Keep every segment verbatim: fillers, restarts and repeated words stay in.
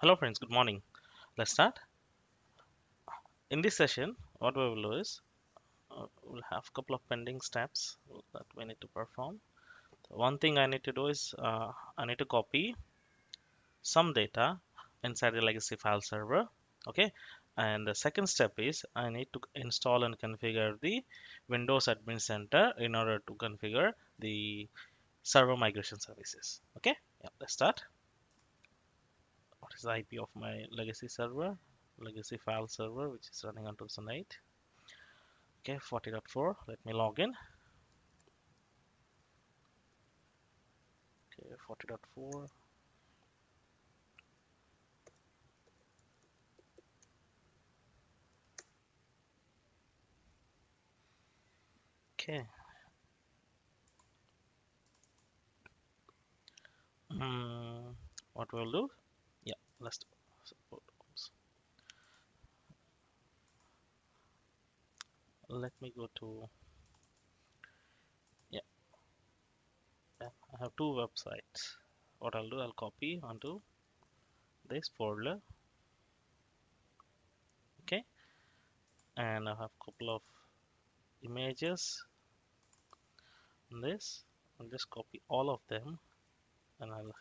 Hello friends, good morning. Let's start. In this session, what we will do is uh, we'll have a couple of pending steps that we need to perform. The one thing I need to do is uh, I need to copy some data inside the legacy file server. Okay. And the second step is I need to install and configure the Windows Admin Center in order to configure the server migration services. Okay. Yeah, let's start. What is the I P of my legacy server? Legacy file server, which is running on two thousand eight. Okay, forty point four. Let me log in. Okay, forty point four. Okay. Um, what we'll do? Yeah, let's do. Let me go to, yeah. yeah, I have two websites. What I'll do, I'll copy onto this folder, okay, and I have a couple of images on this. I'll just copy all of them and I'll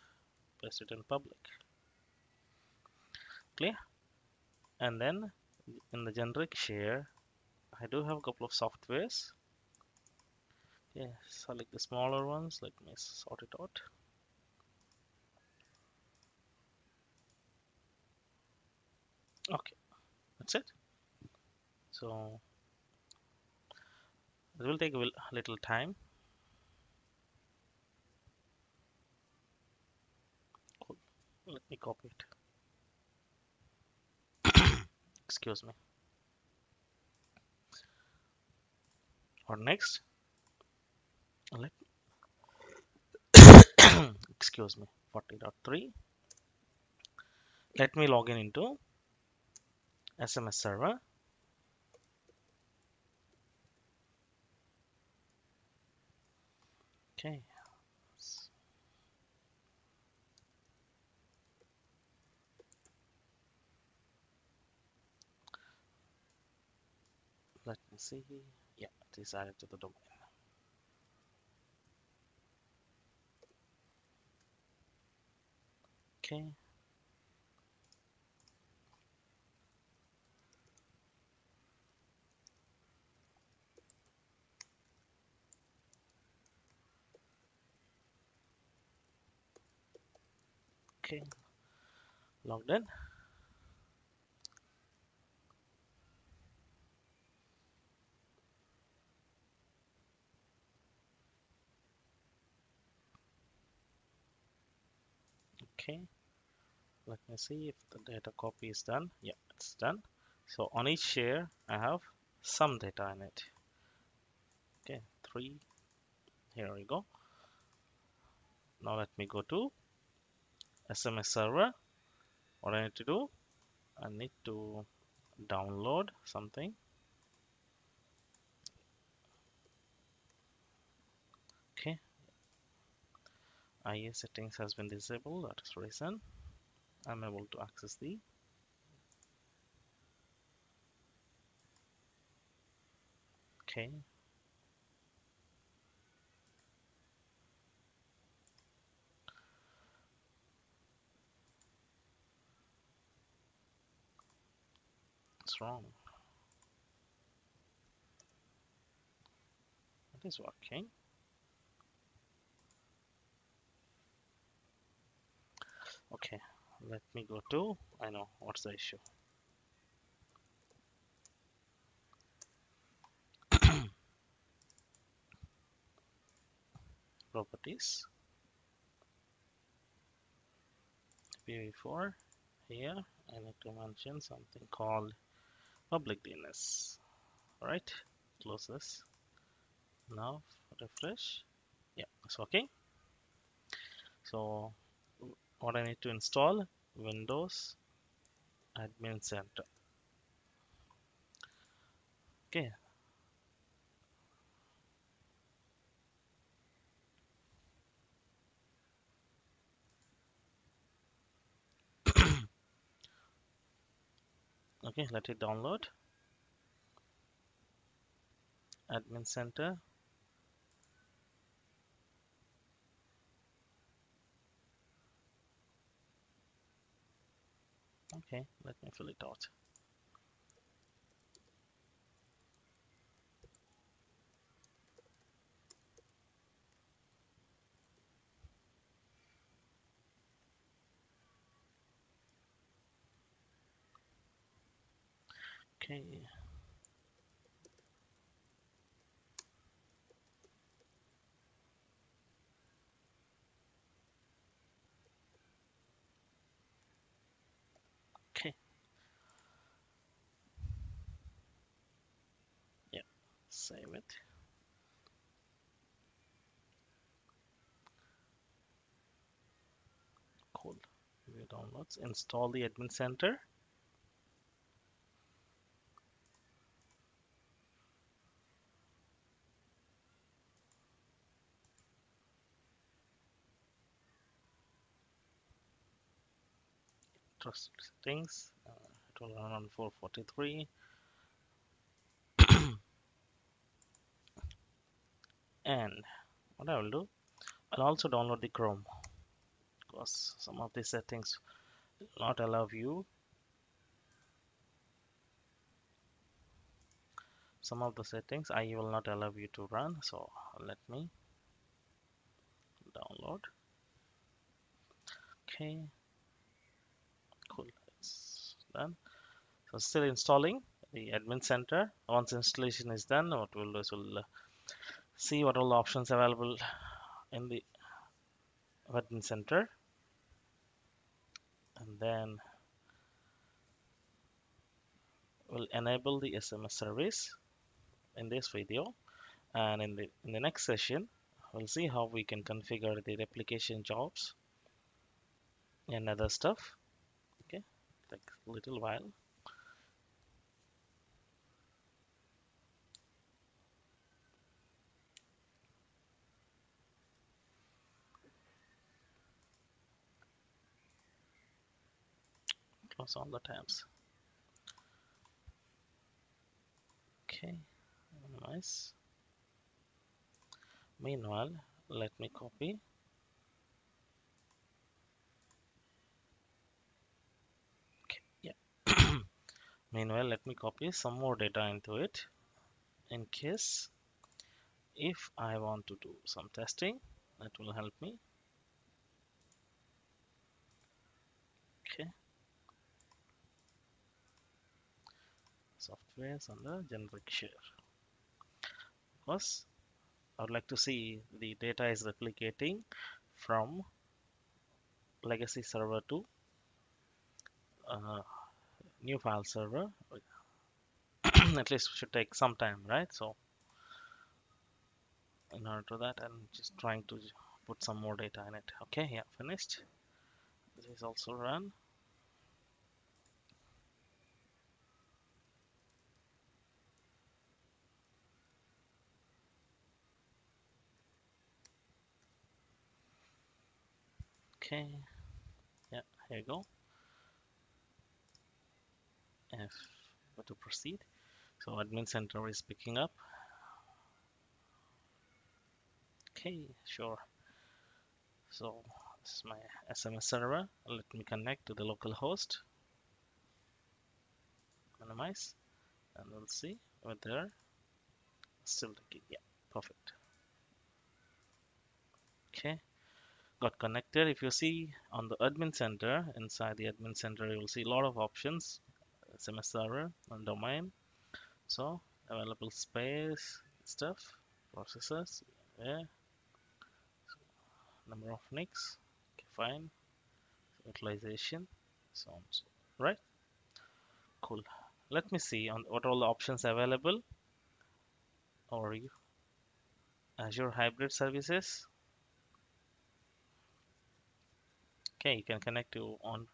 paste it in public, clear, and then in the generic share, I do have a couple of softwares. Yeah, select the smaller ones. Let me sort it out. Okay, that's it. So it will take a little time. Cool. Let me copy it. Excuse me. Or next, let excuse me, forty point three. Let me log in into S M S server. Okay. Let me see. Yeah, it is added to the domain. Okay. Okay. Logged in. Okay, let me see if the data copy is done. Yeah, it's done. So on each share, I have some data in it. Okay, three. Here we go. Now let me go to S M S server. What I need to do? I need to download something. Okay. I A settings has been disabled, that is the reason I'm able to access the okay. What's wrong? It is working. Okay, let me go to, I know what's the issue. Properties. I P v four. Here, I need to mention something called public D N S. Alright, close this. Now, refresh. Yeah, it's working. So, what I need to install, Windows Admin Center. Okay. Okay, let it download. Admin Center. Okay, let me fill it out. Okay. Okay. Yeah, save it. Cool. Video downloads. Install the Admin Center. Trust settings. Uh, it will run on four forty-three. And what I will do, I'll also download the Chrome, because some of the settings do not allow you. Some of the settings I will not allow you to run. So let me download. Okay. Done. So still installing the Admin Center. Once installation is done, what we'll do is we'll see what all options available in the Admin Center, and then we'll enable the S M S service in this video, and in the in the next session we'll see how we can configure the replication jobs and other stuff. Take a little while. Close all the tabs. Okay, nice. Meanwhile, let me copy. Meanwhile, let me copy some more data into it, in case if I want to do some testing, that will help me. Okay. Softwares under generic share. Because I would like to see the data is replicating from legacy server to uh, new file server. At least should take some time, right? So in order to that, I'm just trying to put some more data in it. Okay, yeah, finished. This is also run. Okay, yeah, here you go. If we to proceed, so Admin Center is picking up. Okay, sure. So this is my S M S server. Let me connect to the local host. Minimize, and we'll see whether still the key. Yeah, perfect. Okay, got connected. If you see on the Admin Center, inside the Admin Center, you will see a lot of options. S M S server and domain, so available space, stuff, processes, yeah, so number of nicks, okay, fine, so utilization, so on, so right. Cool. Let me see on what all the options available, or you Azure hybrid services. Okay, you can connect to on.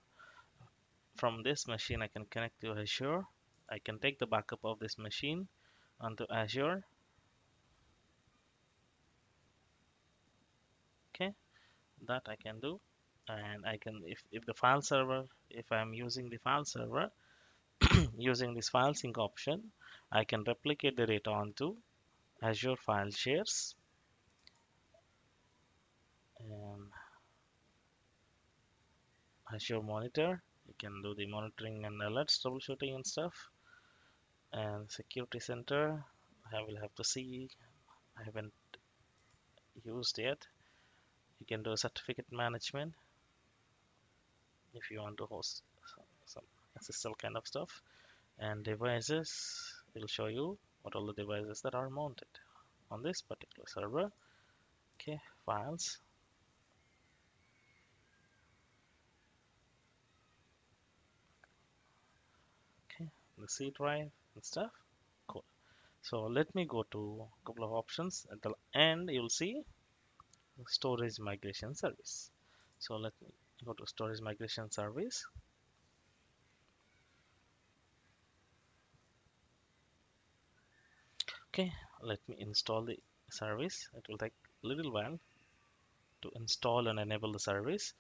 From this machine, I can connect to Azure. I can take the backup of this machine onto Azure. Okay, that I can do. And I can, if, if the file server, if I'm using the file server, Using this file sync option, I can replicate the data onto Azure File Shares. And Azure Monitor, you can do the monitoring and alerts, troubleshooting and stuff. And Security Center, I will have to see, I haven't used yet. You can do certificate management if you want to host some S S L kind of stuff. And devices, it will show you what all the devices that are mounted on this particular server. Okay, files. Okay, the C drive and stuff. Cool. So let me go to a couple of options. At the end, you'll see Storage Migration Service. So let me go to Storage Migration Service. Okay, let me install the service. It will take a little while to install and enable the service.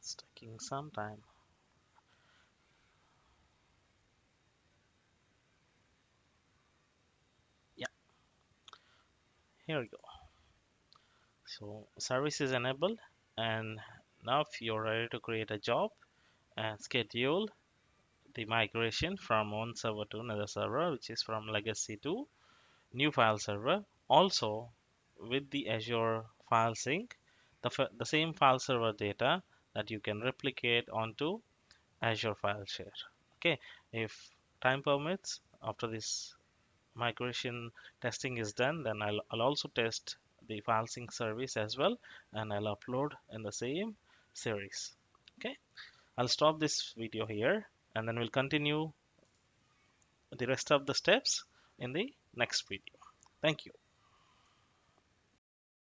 It's taking some time. Yeah, here we go. So service is enabled, and now if you're ready to create a job and schedule the migration from one server to another server, which is from legacy to new file server. Also with the Azure File Sync, the, the same file server data that you can replicate onto Azure File Share. Okay, if time permits, after this migration testing is done, then I'll, I'll also test the file sync service as well, and I'll upload in the same series. Okay, I'll stop this video here, and then we'll continue the rest of the steps in the next video. Thank you.